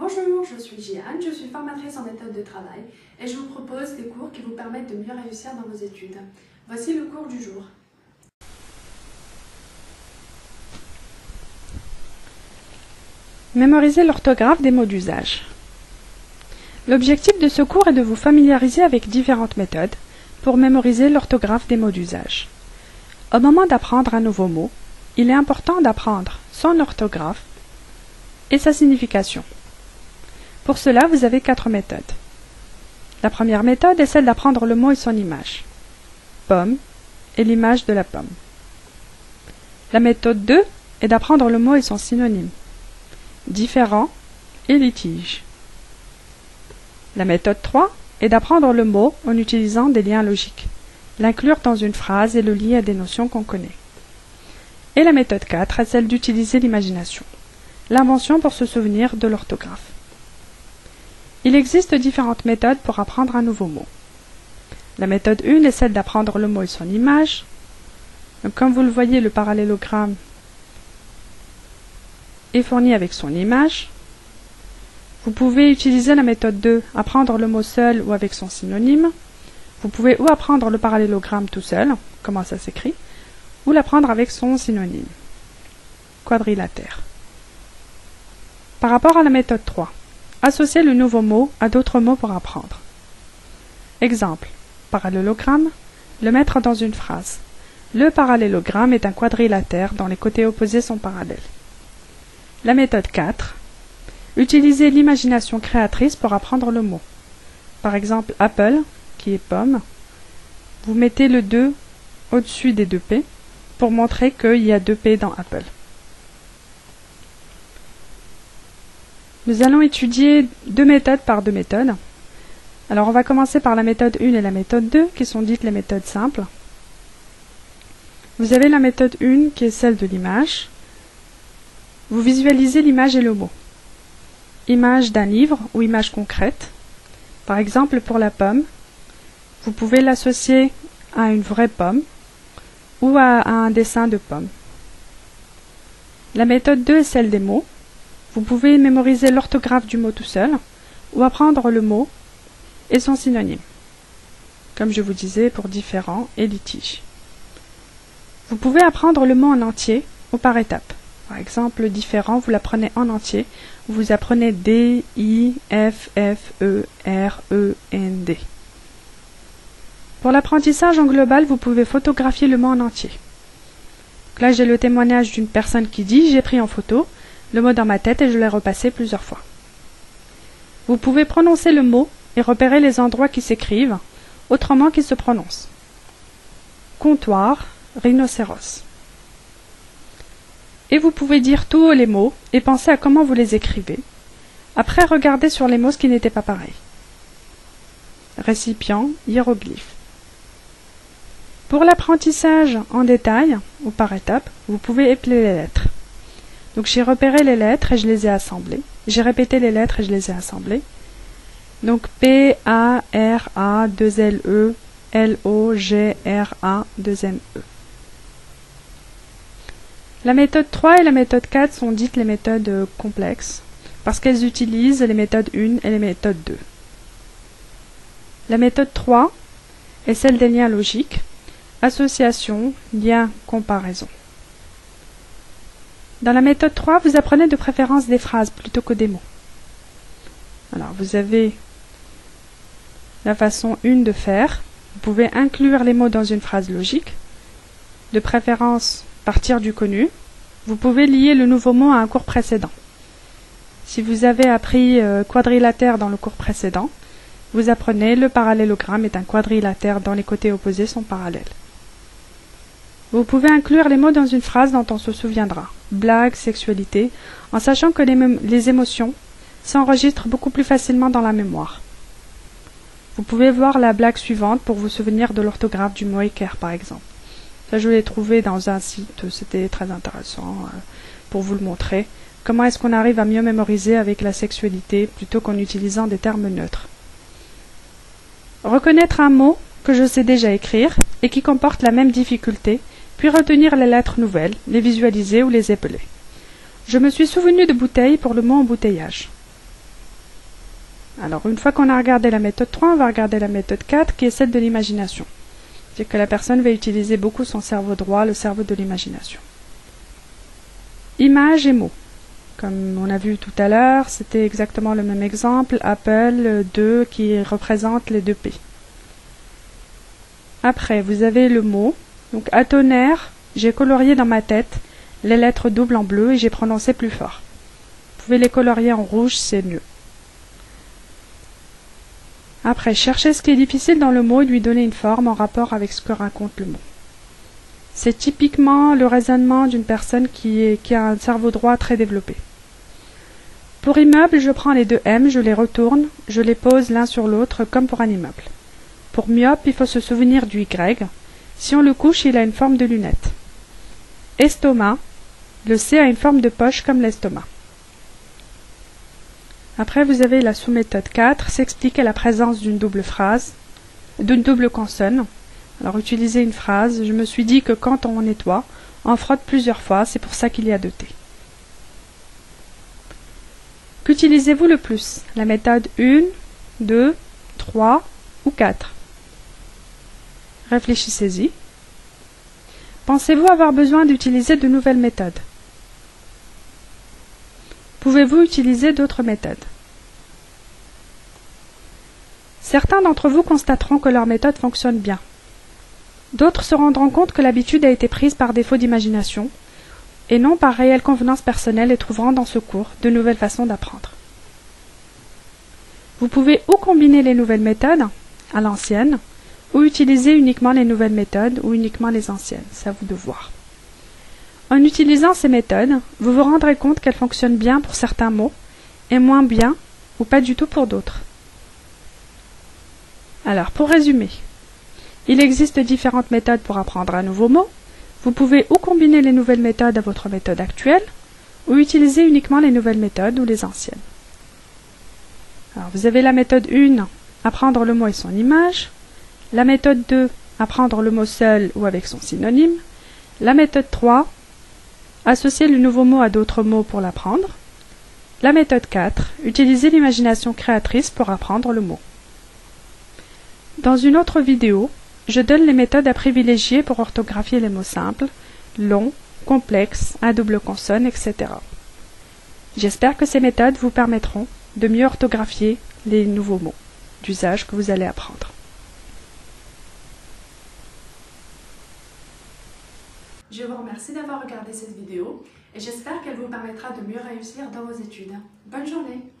Bonjour, je suis Jeanne, je suis formatrice en méthode de travail et je vous propose des cours qui vous permettent de mieux réussir dans vos études. Voici le cours du jour. Mémoriser l'orthographe des mots d'usage. L'objectif de ce cours est de vous familiariser avec différentes méthodes pour mémoriser l'orthographe des mots d'usage. Au moment d'apprendre un nouveau mot, il est important d'apprendre son orthographe et sa signification. Pour cela, vous avez 4 méthodes. La première méthode est celle d'apprendre le mot et son image. Pomme est l'image de la pomme. La méthode 2 est d'apprendre le mot et son synonyme. Différent et litige. La méthode 3 est d'apprendre le mot en utilisant des liens logiques, l'inclure dans une phrase et le lier à des notions qu'on connaît. Et la méthode 4 est celle d'utiliser l'imagination, l'invention pour se souvenir de l'orthographe. Il existe différentes méthodes pour apprendre un nouveau mot. La méthode 1 est celle d'apprendre le mot et son image. Donc, comme vous le voyez, le parallélogramme est fourni avec son image. Vous pouvez utiliser la méthode 2, apprendre le mot seul ou avec son synonyme. Vous pouvez ou apprendre le parallélogramme tout seul, comment ça s'écrit, ou l'apprendre avec son synonyme, quadrilatère. Par rapport à la méthode 3, associer le nouveau mot à d'autres mots pour apprendre. Exemple, parallélogramme, le mettre dans une phrase. Le parallélogramme est un quadrilatère dont les côtés opposés sont parallèles. La méthode 4, utiliser l'imagination créatrice pour apprendre le mot. Par exemple, apple, qui est pomme. Vous mettez le 2 au-dessus des 2 P pour montrer qu'il y a 2 P dans apple. Nous allons étudier 2 méthodes par 2 méthodes. Alors on va commencer par la méthode 1 et la méthode 2 qui sont dites les méthodes simples. Vous avez la méthode 1 qui est celle de l'image. Vous visualisez l'image et le mot. Image d'un livre ou image concrète. Par exemple, pour la pomme, vous pouvez l'associer à une vraie pomme ou à un dessin de pomme. La méthode 2 est celle des mots. Vous pouvez mémoriser l'orthographe du mot tout seul ou apprendre le mot et son synonyme, comme je vous disais pour différent et litige. Vous pouvez apprendre le mot en entier ou par étapes. Par exemple, différent, vous l'apprenez en entier. Vous apprenez D, I, F, F, E, R, E, N, D. Pour l'apprentissage en global, vous pouvez photographier le mot en entier. Donc là, j'ai le témoignage d'une personne qui dit « j'ai pris en photo le mot dans ma tête et je l'ai repassé plusieurs fois ». Vous pouvez prononcer le mot et repérer les endroits qui s'écrivent, autrement qui se prononcent. Comptoir, rhinocéros. Et vous pouvez dire tous les mots et penser à comment vous les écrivez. Après, regardez sur les mots ce qui n'était pas pareil. Récipient, hiéroglyphe. Pour l'apprentissage en détail ou par étapes, vous pouvez épeler les lettres. Donc j'ai repéré les lettres et je les ai assemblées. J'ai répété les lettres et je les ai assemblées. Donc P, A, R, A, 2 L, E, L, O, G, R, A, 2 M, E. La méthode 3 et la méthode 4 sont dites les méthodes complexes parce qu'elles utilisent les méthodes 1 et les méthodes 2. La méthode 3 est celle des liens logiques, association, lien, comparaison. Dans la méthode 3, vous apprenez de préférence des phrases plutôt que des mots. Alors, vous avez la façon 1 de faire. Vous pouvez inclure les mots dans une phrase logique, de préférence partir du connu. Vous pouvez lier le nouveau mot à un cours précédent. Si vous avez appris quadrilatère dans le cours précédent, vous apprenez le parallélogramme est un quadrilatère dont les côtés opposés sont parallèles. Vous pouvez inclure les mots dans une phrase dont on se souviendra, blague, sexualité, en sachant que les émotions s'enregistrent beaucoup plus facilement dans la mémoire. Vous pouvez voir la blague suivante pour vous souvenir de l'orthographe du mot équerre, par exemple. Ça, je l'ai trouvé dans un site, c'était très intéressant pour vous le montrer. Comment est-ce qu'on arrive à mieux mémoriser avec la sexualité plutôt qu'en utilisant des termes neutres. Reconnaître un mot que je sais déjà écrire et qui comporte la même difficulté, puis retenir les lettres nouvelles, les visualiser ou les épeler. Je me suis souvenu de bouteille pour le mot embouteillage. Alors, une fois qu'on a regardé la méthode 3, on va regarder la méthode 4, qui est celle de l'imagination. C'est que la personne va utiliser beaucoup son cerveau droit, le cerveau de l'imagination. Images et mots. Comme on a vu tout à l'heure, c'était exactement le même exemple. Apple, 2, qui représente les deux P. Après, vous avez le mot. Donc, à tonnerre, j'ai colorié dans ma tête les lettres doubles en bleu et j'ai prononcé plus fort. Vous pouvez les colorier en rouge, c'est mieux. Après, chercher ce qui est difficile dans le mot et lui donner une forme en rapport avec ce que raconte le mot. C'est typiquement le raisonnement d'une personne qui a un cerveau droit très développé. Pour immeuble, je prends les deux M, je les retourne, je les pose l'un sur l'autre comme pour un immeuble. Pour myope, il faut se souvenir du Y. Si on le couche, il a une forme de lunette. Estomac, le C a une forme de poche comme l'estomac. Après, vous avez la sous-méthode 4, s'explique à la présence d'une double phrase, d'une double consonne. Alors, utilisez une phrase, je me suis dit que quand on nettoie, on frotte plusieurs fois, c'est pour ça qu'il y a deux T. Qu'utilisez-vous le plus? La méthode 1, 2, 3 ou 4? Réfléchissez-y. Pensez-vous avoir besoin d'utiliser de nouvelles méthodes? Pouvez-vous utiliser d'autres méthodes? Certains d'entre vous constateront que leur méthode fonctionne bien. D'autres se rendront compte que l'habitude a été prise par défaut d'imagination et non par réelle convenance personnelle et trouveront dans ce cours de nouvelles façons d'apprendre. Vous pouvez ou combiner les nouvelles méthodes à l'ancienne ou utiliser uniquement les nouvelles méthodes ou uniquement les anciennes, c'est à vous de voir. En utilisant ces méthodes, vous vous rendrez compte qu'elles fonctionnent bien pour certains mots et moins bien ou pas du tout pour d'autres. Alors, pour résumer, il existe différentes méthodes pour apprendre un nouveau mot. Vous pouvez ou combiner les nouvelles méthodes à votre méthode actuelle ou utiliser uniquement les nouvelles méthodes ou les anciennes. Alors, vous avez la méthode 1, apprendre le mot et son image. La méthode 2, apprendre le mot seul ou avec son synonyme. La méthode 3, associer le nouveau mot à d'autres mots pour l'apprendre. La méthode 4, utiliser l'imagination créatrice pour apprendre le mot. Dans une autre vidéo, je donne les méthodes à privilégier pour orthographier les mots simples, longs, complexes, à double consonne, etc. J'espère que ces méthodes vous permettront de mieux orthographier les nouveaux mots d'usage que vous allez apprendre. Je vous remercie d'avoir regardé cette vidéo et j'espère qu'elle vous permettra de mieux réussir dans vos études. Bonne journée!